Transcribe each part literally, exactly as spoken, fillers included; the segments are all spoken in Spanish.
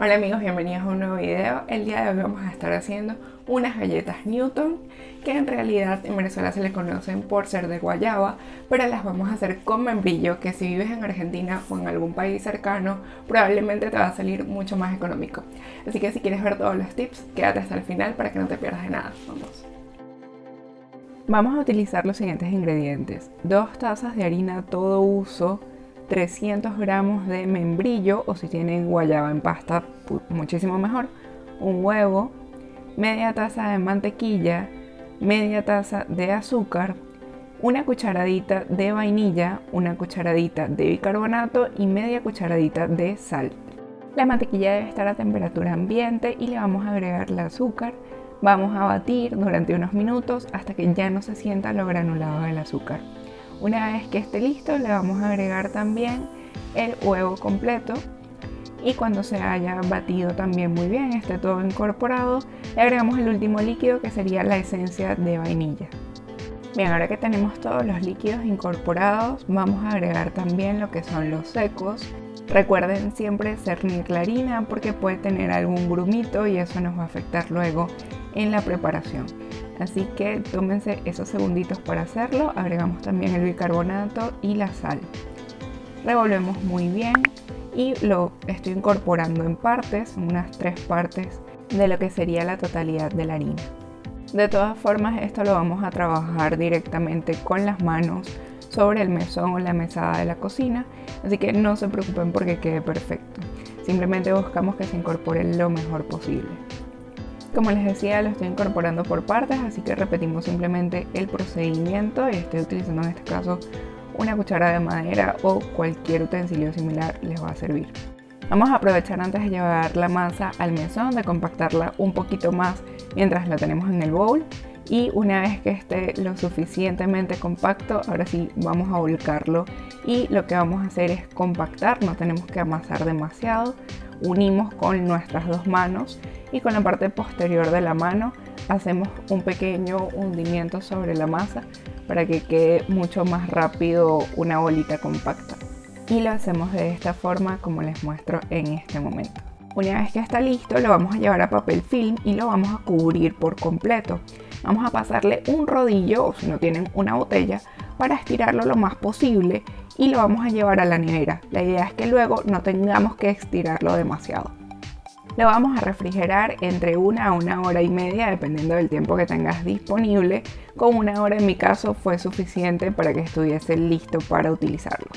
Hola amigos, bienvenidos a un nuevo video. El día de hoy vamos a estar haciendo unas galletas Newton, que en realidad en Venezuela se le conocen por ser de guayaba, pero las vamos a hacer con membrillo, que si vives en Argentina o en algún país cercano, probablemente te va a salir mucho más económico. Así que si quieres ver todos los tips, quédate hasta el final para que no te pierdas de nada. Vamos. Vamos a utilizar los siguientes ingredientes: dos tazas de harina todo uso, trescientos gramos de membrillo, o si tienen guayaba en pasta muchísimo mejor, un huevo, media taza de mantequilla, media taza de azúcar, una cucharadita de vainilla, una cucharadita de bicarbonato y media cucharadita de sal. La mantequilla debe estar a temperatura ambiente y le vamos a agregar el azúcar. Vamos a batir durante unos minutos hasta que ya no se sienta lo granulado del azúcar. Una vez que esté listo, le vamos a agregar también el huevo completo, y cuando se haya batido también muy bien, esté todo incorporado, le agregamos el último líquido, que sería la esencia de vainilla. Bien, ahora que tenemos todos los líquidos incorporados, vamos a agregar también lo que son los secos. Recuerden siempre cernir la harina porque puede tener algún grumito y eso nos va a afectar luego en la preparación. Así que tómense esos segunditos para hacerlo. Agregamos también el bicarbonato y la sal. Revolvemos muy bien y lo estoy incorporando en partes, unas tres partes de lo que sería la totalidad de la harina. De todas formas, esto lo vamos a trabajar directamente con las manos sobre el mesón o la mesada de la cocina, así que no se preocupen porque quede perfecto. Simplemente buscamos que se incorpore lo mejor posible. Como les decía, lo estoy incorporando por partes, así que repetimos simplemente el procedimiento, y estoy utilizando en este caso una cuchara de madera o cualquier utensilio similar les va a servir. Vamos a aprovechar antes de llevar la masa al mesón de compactarla un poquito más mientras la tenemos en el bowl, y una vez que esté lo suficientemente compacto, ahora sí vamos a volcarlo, y lo que vamos a hacer es compactar, no tenemos que amasar demasiado. Unimos con nuestras dos manos y con la parte posterior de la mano hacemos un pequeño hundimiento sobre la masa para que quede mucho más rápido una bolita compacta, y lo hacemos de esta forma como les muestro en este momento. Una vez que está listo, lo vamos a llevar a papel film y lo vamos a cubrir por completo. Vamos a pasarle un rodillo, o si no tienen una botella, para estirarlo lo más posible, y lo vamos a llevar a la nevera. La idea es que luego no tengamos que estirarlo demasiado. Lo vamos a refrigerar entre una a una hora y media, dependiendo del tiempo que tengas disponible. Con una hora en mi caso fue suficiente para que estuviese listo para utilizarlo.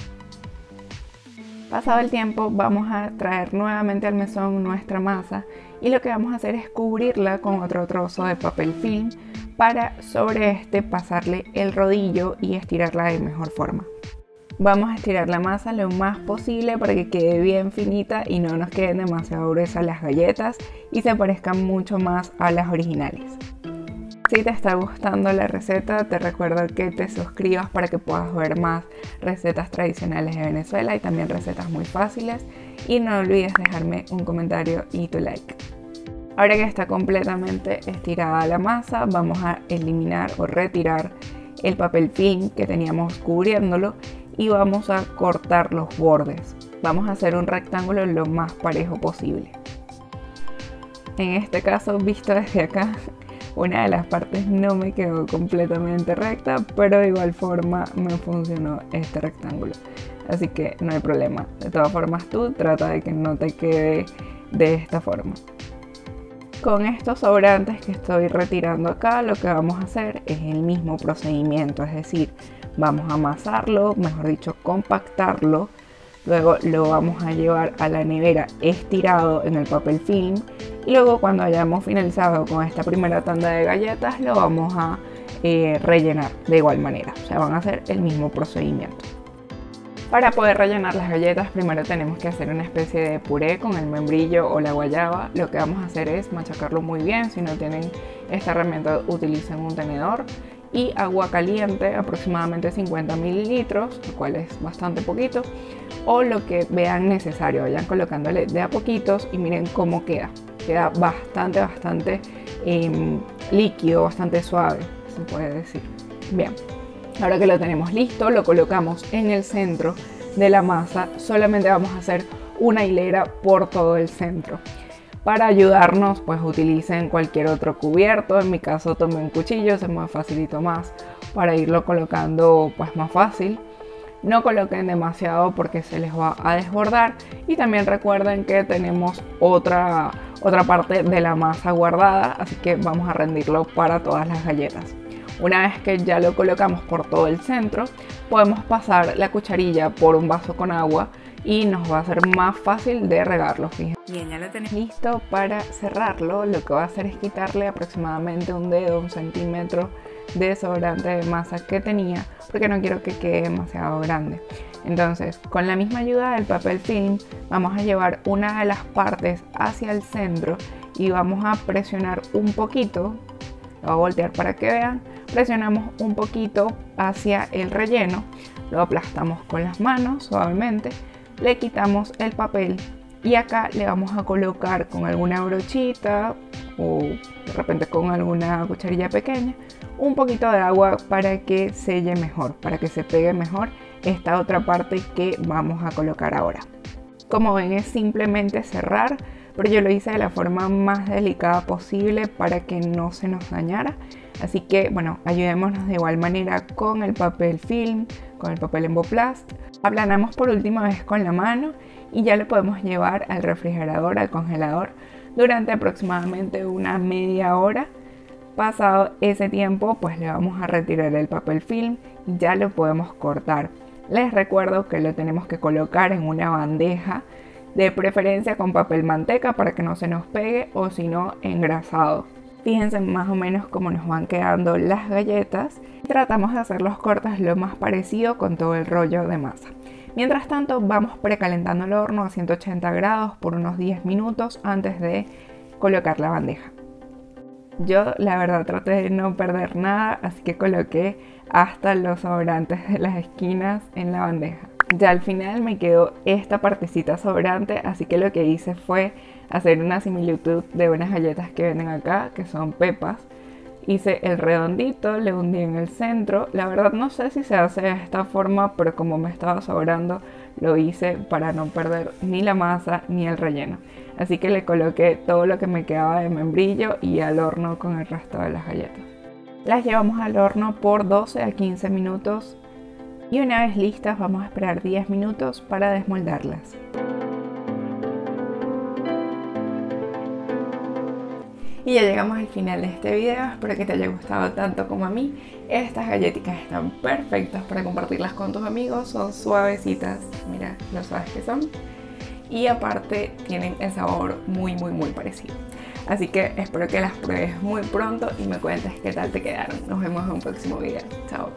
Pasado el tiempo, vamos a traer nuevamente al mesón nuestra masa, y lo que vamos a hacer es cubrirla con otro trozo de papel film para sobre este pasarle el rodillo y estirarla de mejor forma. Vamos a estirar la masa lo más posible para que quede bien finita y no nos queden demasiado gruesas las galletas y se parezcan mucho más a las originales. Si te está gustando la receta, te recuerdo que te suscribas para que puedas ver más recetas tradicionales de Venezuela y también recetas muy fáciles, y no olvides dejarme un comentario y tu like. Ahora que está completamente estirada la masa, vamos a eliminar o retirar el papel film que teníamos cubriéndolo y vamos a cortar los bordes. Vamos a hacer un rectángulo lo más parejo posible. En este caso, visto desde acá, una de las partes no me quedó completamente recta, pero de igual forma me funcionó este rectángulo, así que no hay problema. De todas formas, tú trata de que no te quede de esta forma. Con estos sobrantes que estoy retirando acá, lo que vamos a hacer es el mismo procedimiento, es decir, vamos a amasarlo, mejor dicho compactarlo, luego lo vamos a llevar a la nevera estirado en el papel film, y luego cuando hayamos finalizado con esta primera tanda de galletas lo vamos a eh, rellenar de igual manera. O sea, van a hacer el mismo procedimiento. Para poder rellenar las galletas, primero tenemos que hacer una especie de puré con el membrillo o la guayaba. Lo que vamos a hacer es machacarlo muy bien. Si no tienen esta herramienta, utilicen un tenedor, y agua caliente, aproximadamente cincuenta mililitros, lo cual es bastante poquito, o lo que vean necesario. Vayan colocándole de a poquitos y miren cómo queda. Queda bastante, bastante eh, líquido, bastante suave, se puede decir. Bien, ahora que lo tenemos listo, lo colocamos en el centro de la masa. Solamente vamos a hacer una hilera por todo el centro. Para ayudarnos, pues utilicen cualquier otro cubierto. En mi caso tomé un cuchillo, se me facilitó más para irlo colocando pues más fácil. No coloquen demasiado porque se les va a desbordar. Y también recuerden que tenemos otra, otra parte de la masa guardada, así que vamos a rendirlo para todas las galletas. Una vez que ya lo colocamos por todo el centro, podemos pasar la cucharilla por un vaso con agua y nos va a ser más fácil de regarlo. Fíjense. Bien, ya lo tenemos listo para cerrarlo. Lo que voy a hacer es quitarle aproximadamente un dedo, un centímetro de sobrante de masa que tenía, porque no quiero que quede demasiado grande. Entonces, con la misma ayuda del papel film, vamos a llevar una de las partes hacia el centro y vamos a presionar un poquito. Lo voy a voltear para que vean. Presionamos un poquito hacia el relleno, lo aplastamos con las manos suavemente, le quitamos el papel y acá le vamos a colocar con alguna brochita o de repente con alguna cucharilla pequeña un poquito de agua para que selle mejor, para que se pegue mejor esta otra parte que vamos a colocar ahora. Como ven, es simplemente cerrar, pero yo lo hice de la forma más delicada posible para que no se nos dañara. Así que, bueno, ayudémonos de igual manera con el papel film, con el papel emboplast. Aplanamos por última vez con la mano y ya lo podemos llevar al refrigerador, al congelador, durante aproximadamente una media hora. Pasado ese tiempo, pues le vamos a retirar el papel film y ya lo podemos cortar. Les recuerdo que lo tenemos que colocar en una bandeja, de preferencia con papel manteca para que no se nos pegue, o si no, engrasado. Fíjense más o menos cómo nos van quedando las galletas. Tratamos de hacer los cortes lo más parecido con todo el rollo de masa. Mientras tanto, vamos precalentando el horno a ciento ochenta grados por unos diez minutos antes de colocar la bandeja. Yo la verdad traté de no perder nada, así que coloqué hasta los sobrantes de las esquinas en la bandeja. Ya al final me quedó esta partecita sobrante, así que lo que hice fue hacer una similitud de unas galletas que venden acá, que son pepas. Hice el redondito, le hundí en el centro. La verdad no sé si se hace de esta forma, pero como me estaba sobrando, lo hice para no perder ni la masa ni el relleno. Así que le coloqué todo lo que me quedaba de membrillo y al horno con el resto de las galletas. Las llevamos al horno por doce a quince minutos. Y una vez listas, vamos a esperar diez minutos para desmoldarlas. Y ya llegamos al final de este video. Espero que te haya gustado tanto como a mí. Estas galletitas están perfectas para compartirlas con tus amigos. Son suavecitas, mira lo suaves que son. Y aparte tienen el sabor muy muy muy parecido. Así que espero que las pruebes muy pronto y me cuentes qué tal te quedaron. Nos vemos en un próximo video. Chao.